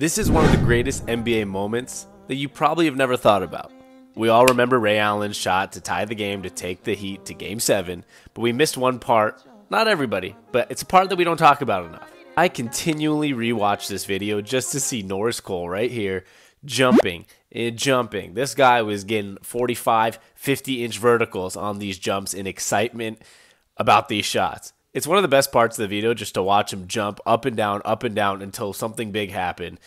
This is one of the greatest NBA moments that you probably have never thought about. We all remember Ray Allen's shot to tie the game to take the Heat to Game 7, but we missed one part. Not everybody, but it's a part that we don't talk about enough. I continually rewatch this video just to see Norris Cole right here jumping and jumping. This guy was getting 45, 50-inch verticals on these jumps in excitement about these shots. It's one of the best parts of the video just to watch him jump up and down until something big happened.